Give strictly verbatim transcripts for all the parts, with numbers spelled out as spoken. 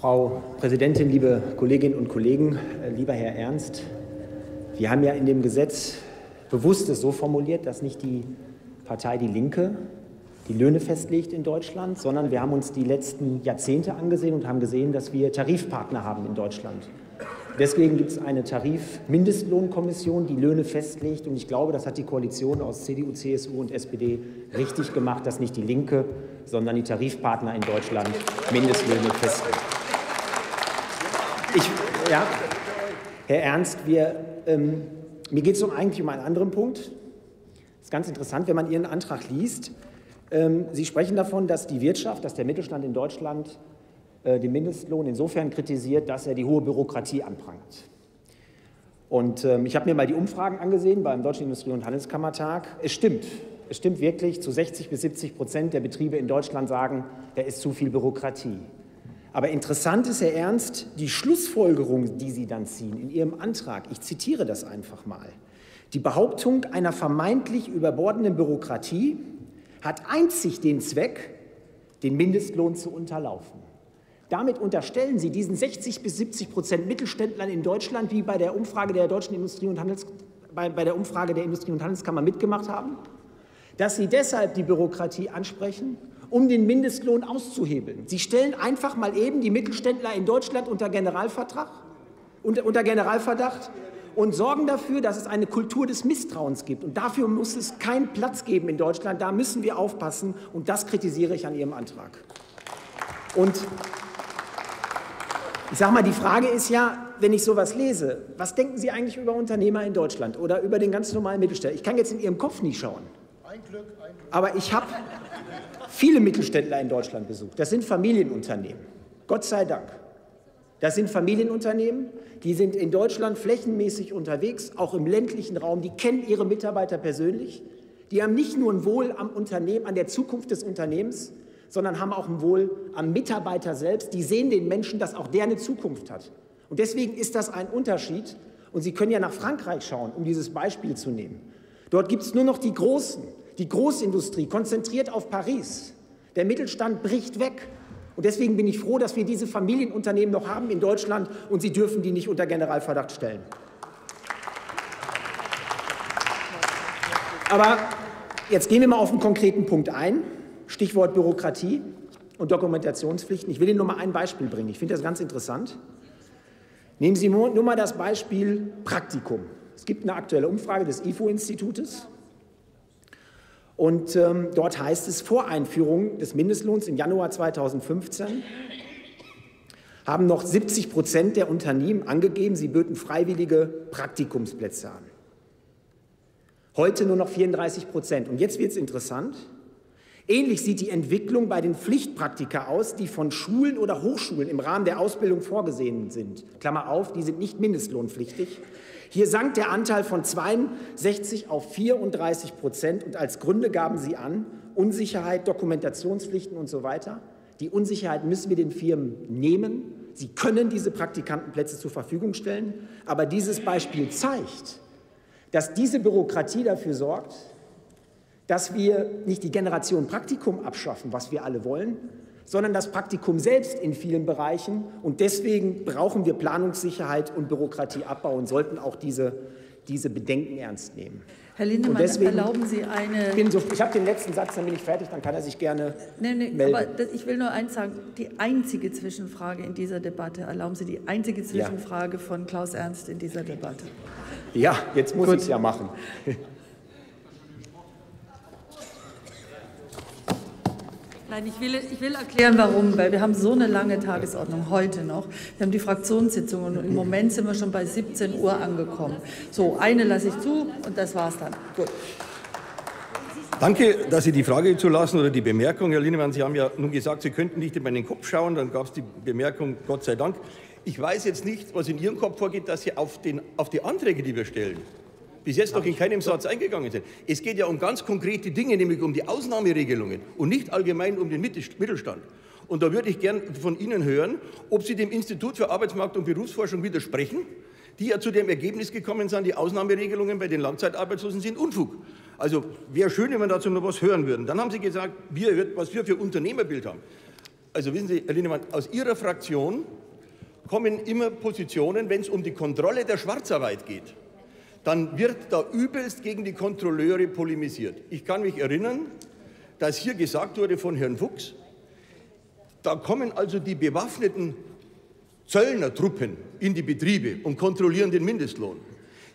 Frau Präsidentin, liebe Kolleginnen und Kollegen, lieber Herr Ernst, wir haben ja in dem Gesetz bewusst es so formuliert, dass nicht die Partei Die Linke die Löhne festlegt in Deutschland, sondern wir haben uns die letzten Jahrzehnte angesehen und haben gesehen, dass wir Tarifpartner haben in Deutschland. Deswegen gibt es eine Tarif-Mindestlohnkommission, die Löhne festlegt. Und ich glaube, das hat die Koalition aus C D U, C S U und S P D richtig gemacht, dass nicht die Linke, sondern die Tarifpartner in Deutschland Mindestlöhne festlegen. Ich, ja, Herr Ernst, wir, ähm, mir geht es um, eigentlich um einen anderen Punkt. Das ist ganz interessant, wenn man Ihren Antrag liest. Ähm, Sie sprechen davon, dass die Wirtschaft, dass der Mittelstand in Deutschland den Mindestlohn insofern kritisiert, dass er die hohe Bürokratie anprangert. Und ähm, ich habe mir mal die Umfragen angesehen beim Deutschen Industrie- und Handelskammertag. Es stimmt, es stimmt wirklich, zu sechzig bis siebzig Prozent der Betriebe in Deutschland sagen, da ist zu viel Bürokratie. Aber interessant ist, Herr Ernst, die Schlussfolgerung, die Sie dann ziehen in Ihrem Antrag, ich zitiere das einfach mal, die Behauptung einer vermeintlich überbordenden Bürokratie hat einzig den Zweck, den Mindestlohn zu unterlaufen. Damit unterstellen Sie diesen sechzig bis siebzig Prozent Mittelständlern in Deutschland, die bei der Umfrage der Deutschen Industrie- und Handels, bei, bei der Umfrage der Industrie- und Handelskammer mitgemacht haben, dass Sie deshalb die Bürokratie ansprechen, um den Mindestlohn auszuhebeln. Sie stellen einfach mal eben die Mittelständler in Deutschland unter Generalvertrag, unter, unter Generalverdacht und sorgen dafür, dass es eine Kultur des Misstrauens gibt. Und dafür muss es keinen Platz geben in Deutschland. Da müssen wir aufpassen. Und das kritisiere ich an Ihrem Antrag. Und ich sage mal, die Frage ist ja, wenn ich sowas lese, was denken Sie eigentlich über Unternehmer in Deutschland oder über den ganz normalen Mittelständler? Ich kann jetzt in Ihrem Kopf nicht schauen. Ein Glück, ein Glück. Aber ich habe viele Mittelständler in Deutschland besucht. Das sind Familienunternehmen, Gott sei Dank. Das sind Familienunternehmen, die sind in Deutschland flächenmäßig unterwegs, auch im ländlichen Raum. Die kennen ihre Mitarbeiter persönlich. Die haben nicht nur ein Wohl am Unternehmen, an der Zukunft des Unternehmens, sondern haben auch ein Wohl am Mitarbeiter selbst. Die sehen den Menschen, dass auch der eine Zukunft hat. Und deswegen ist das ein Unterschied. Und Sie können ja nach Frankreich schauen, um dieses Beispiel zu nehmen. Dort gibt es nur noch die Großen, die Großindustrie, konzentriert auf Paris. Der Mittelstand bricht weg. Und deswegen bin ich froh, dass wir diese Familienunternehmen noch haben in Deutschland. Und Sie dürfen die nicht unter Generalverdacht stellen. Aber jetzt gehen wir mal auf einen konkreten Punkt ein. Stichwort Bürokratie und Dokumentationspflichten. Ich will Ihnen nur mal ein Beispiel bringen. Ich finde das ganz interessant. Nehmen Sie nur mal das Beispiel Praktikum. Es gibt eine aktuelle Umfrage des I F O-Institutes. Und ähm, dort heißt es, vor Einführung des Mindestlohns im Januar zweitausendfünfzehn haben noch siebzig Prozent der Unternehmen angegeben, sie böten freiwillige Praktikumsplätze an. Heute nur noch vierunddreißig Prozent. Und jetzt wird es interessant. Ähnlich sieht die Entwicklung bei den Pflichtpraktika aus, die von Schulen oder Hochschulen im Rahmen der Ausbildung vorgesehen sind. Klammer auf, die sind nicht mindestlohnpflichtig. Hier sank der Anteil von zweiundsechzig auf vierunddreißig Prozent und als Gründe gaben sie an, Unsicherheit, Dokumentationspflichten und so weiter. Die Unsicherheit müssen wir den Firmen nehmen. Sie können diese Praktikantenplätze zur Verfügung stellen. Aber dieses Beispiel zeigt, dass diese Bürokratie dafür sorgt, dass wir nicht die Generation Praktikum abschaffen, was wir alle wollen, sondern das Praktikum selbst in vielen Bereichen. Und deswegen brauchen wir Planungssicherheit und Bürokratieabbau und sollten auch diese, diese Bedenken ernst nehmen. Herr Linnemann, deswegen, erlauben Sie eine... Bin so, ich habe den letzten Satz, dann bin ich fertig, dann kann er sich gerne nee, nee, melden. Aber das, ich will nur eins sagen, die einzige Zwischenfrage in dieser Debatte, erlauben Sie die einzige Zwischenfrage ja. von Klaus Ernst in dieser Debatte. Ja, jetzt muss ich es ja machen. Nein, ich will, ich will erklären, warum, weil wir haben so eine lange Tagesordnung heute noch. Wir haben die Fraktionssitzung und im Moment sind wir schon bei siebzehn Uhr angekommen. So, eine lasse ich zu und das war's dann. Gut. Danke, dass Sie die Frage zulassen oder die Bemerkung. Herr Linnemann, Sie haben ja nun gesagt, Sie könnten nicht in meinen Kopf schauen. Dann gab es die Bemerkung, Gott sei Dank. Ich weiß jetzt nicht, was in Ihrem Kopf vorgeht, dass Sie auf, den, auf die Anträge, die wir stellen, bis jetzt noch in keinem Satz eingegangen sind. Es geht ja um ganz konkrete Dinge, nämlich um die Ausnahmeregelungen und nicht allgemein um den Mittelstand. Und da würde ich gern von Ihnen hören, ob Sie dem Institut für Arbeitsmarkt- und Berufsforschung widersprechen, die ja zu dem Ergebnis gekommen sind, die Ausnahmeregelungen bei den Langzeitarbeitslosen sind Unfug. Also wäre schön, wenn wir dazu noch was hören würden. Dann haben Sie gesagt, wir, was wir für Unternehmerbild haben. Also wissen Sie, Herr Linnemann, aus Ihrer Fraktion kommen immer Positionen, wenn es um die Kontrolle der Schwarzarbeit geht. Dann wird da übelst gegen die Kontrolleure polemisiert. Ich kann mich erinnern, dass hier gesagt wurde von Herrn Fuchs, da kommen also die bewaffneten Zöllnertruppen in die Betriebe und kontrollieren den Mindestlohn.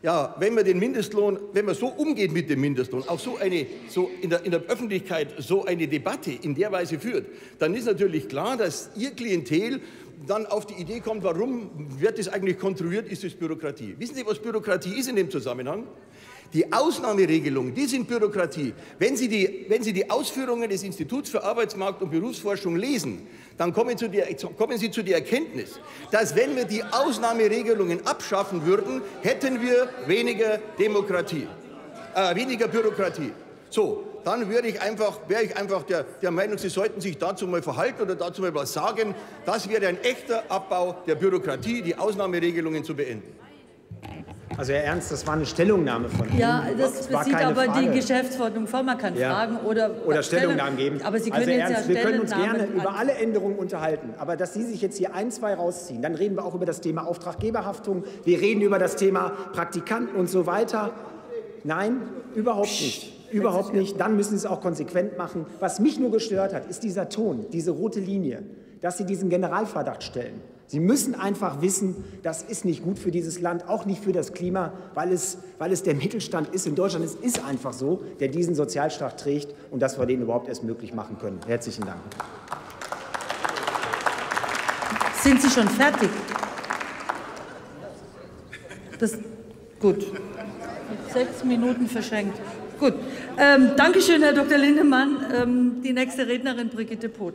Ja, wenn man den Mindestlohn, wenn man so umgeht mit dem Mindestlohn, auch so eine, so in der, in der Öffentlichkeit so eine Debatte in der Weise führt, dann ist natürlich klar, dass Ihr Klientel dann auf die Idee kommt, warum wird das eigentlich kontrolliert, ist es Bürokratie. Wissen Sie, was Bürokratie ist in dem Zusammenhang? Die Ausnahmeregelungen, die sind Bürokratie. Wenn Sie, die, wenn Sie die Ausführungen des Instituts für Arbeitsmarkt- und Berufsforschung lesen, dann kommen, zu der, kommen Sie zu der Erkenntnis, dass wenn wir die Ausnahmeregelungen abschaffen würden, hätten wir weniger Demokratie, äh, weniger Bürokratie. So, dann wäre ich einfach, wäre ich einfach der, der Meinung, Sie sollten sich dazu mal verhalten oder dazu mal was sagen. Das wäre ein echter Abbau der Bürokratie, die Ausnahmeregelungen zu beenden. Also Herr Ernst, das war eine Stellungnahme von Ihnen. Ja, das bezieht aber die Geschäftsordnung vor. Man kann ja Fragen oder, oder Stellungnahmen geben. Aber Sie können also, jetzt Herr Ernst, ja wir können uns gerne über alle Änderungen unterhalten. Aber dass Sie sich jetzt hier ein, zwei rausziehen, dann reden wir auch über das Thema Auftraggeberhaftung. Wir reden über das Thema Praktikanten und so weiter. Nein, überhaupt nicht. Überhaupt nicht. Dann müssen Sie es auch konsequent machen. Was mich nur gestört hat, ist dieser Ton, diese rote Linie, dass Sie diesen Generalverdacht stellen. Sie müssen einfach wissen, das ist nicht gut für dieses Land, auch nicht für das Klima, weil es, weil es der Mittelstand ist in Deutschland. Es ist einfach so, der diesen Sozialstaat trägt und dass wir den überhaupt erst möglich machen können. Herzlichen Dank. Sind Sie schon fertig? Das, gut. Sechs Minuten verschenkt. Gut. Ähm, Dankeschön, Herr Doktor Linnemann. Ähm, die nächste Rednerin, Brigitte Pott.